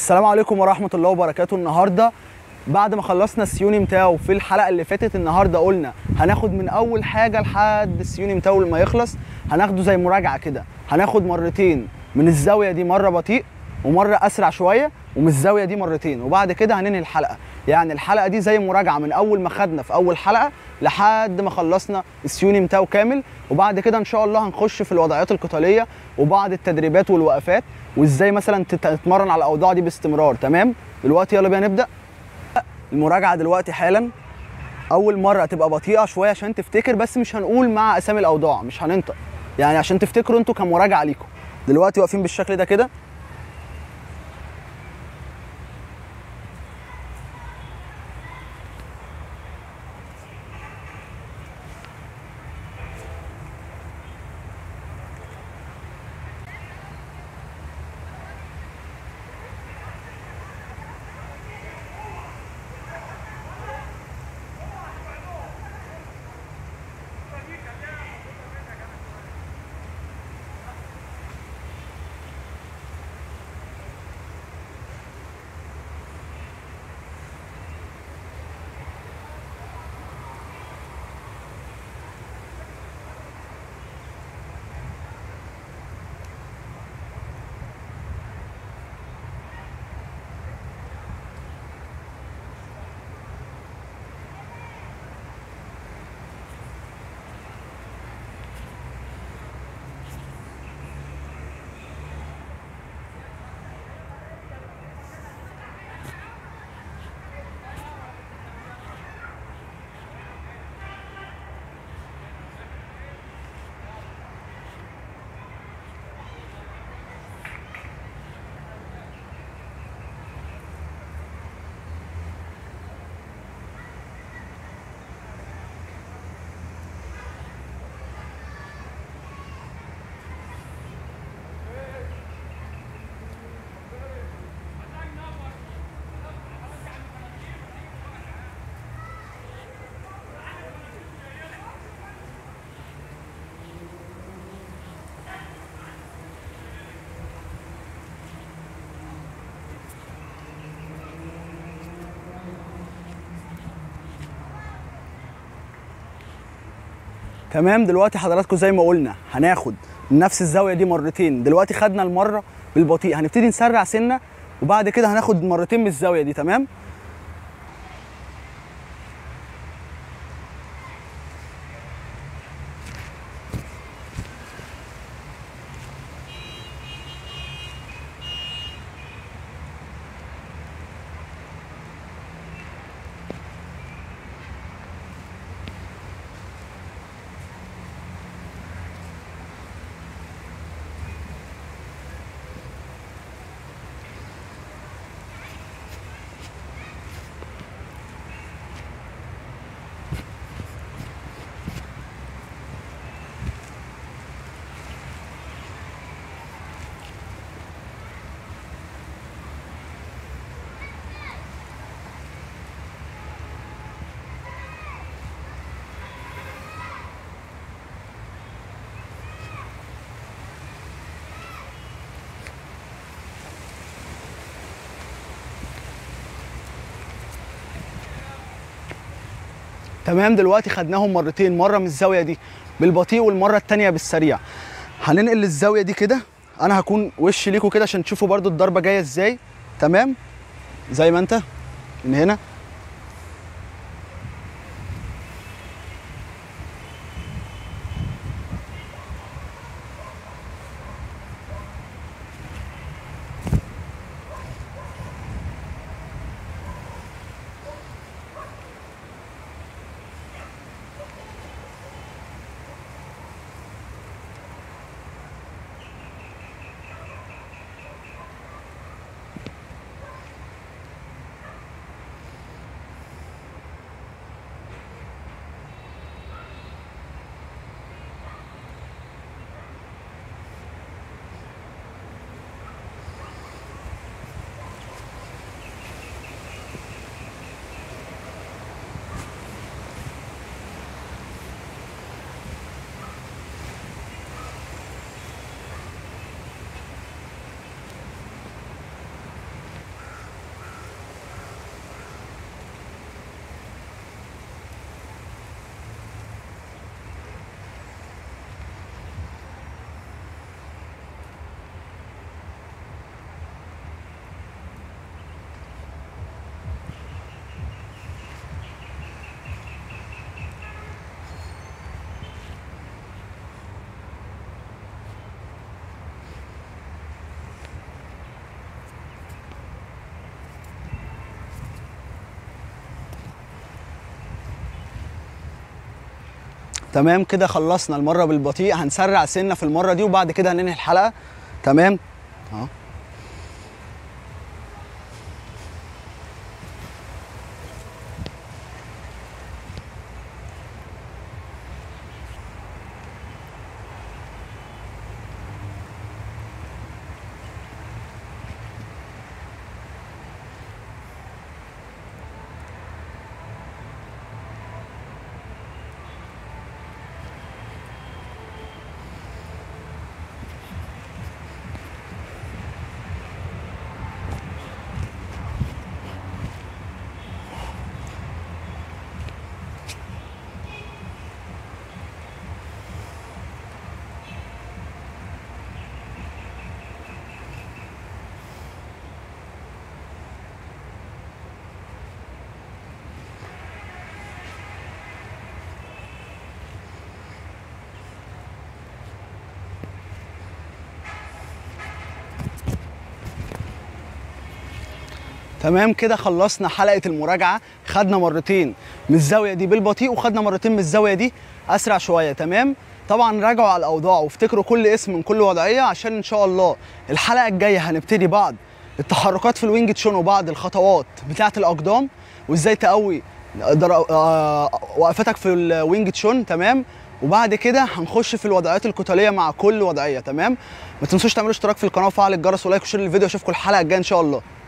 السلام عليكم ورحمه الله وبركاته. النهارده بعد ما خلصنا السيو نيم تاو في الحلقه اللي فاتت، النهارده قلنا هناخد من اول حاجه لحد السيو نيم تاو ما يخلص، هناخده زي مراجعه كده، هناخد مرتين من الزاويه دي، مره بطيء ومره اسرع شويه، ومن الزاويه دي مرتين، وبعد كده هننهي الحلقه. يعني الحلقه دي زي مراجعه من اول ما خدنا في اول حلقه لحد ما خلصنا السيو نيم تاو كامل، وبعد كده ان شاء الله هنخش في الوضعيات القتاليه وبعض التدريبات والوقفات، وازاي مثلا تتمرن على الاوضاع دي باستمرار. تمام، دلوقتي يلا بينا نبدا المراجعه دلوقتي حالا. اول مره تبقى بطيئه شويه عشان تفتكر، بس مش هنقول مع اسامي الاوضاع، مش هننطق، يعني عشان تفتكروا انتوا كمراجعه ليكم. دلوقتي واقفين بالشكل ده كده، تمام. دلوقتي حضراتكم زي ما قلنا هناخد نفس الزاويه دي مرتين. دلوقتي خدنا المره بالبطيء، هنبتدي نسرع سنه، وبعد كده هناخد مرتين من الزاويه دي. تمام، تمام. دلوقتي خدناهم مرتين، مره من الزاويه دي بالبطيء والمره الثانيه بالسريع. هننقل للزاويه دي كده، انا هكون وش ليكم كده عشان تشوفوا برضو الضربه جايه ازاي. تمام، زي ما انت من هنا. تمام كده خلصنا المره بالبطيء، هنسرع سنه في المره دي وبعد كده هننهي الحلقه. تمام اهو. تمام كده خلصنا حلقة المراجعة، خدنا مرتين من الزاوية دي بالبطيء وخدنا مرتين من الزاوية دي أسرع شوية. تمام طبعا راجعوا على الأوضاع وافتكروا كل اسم من كل وضعية، عشان إن شاء الله الحلقة الجاية هنبتدي بعض التحركات في الوينج تشون وبعض الخطوات بتاعة الأقدام وإزاي تقوي وقفتك في الوينج تشون. تمام وبعد كده هنخش في الوضعيات القتالية مع كل وضعية. تمام ما تنسوش تعملوا اشتراك في القناة وفعل الجرس ولايك وشير للفيديو، أشوفكم الحلقة الجاية إن شاء الله.